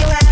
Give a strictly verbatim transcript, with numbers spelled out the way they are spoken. you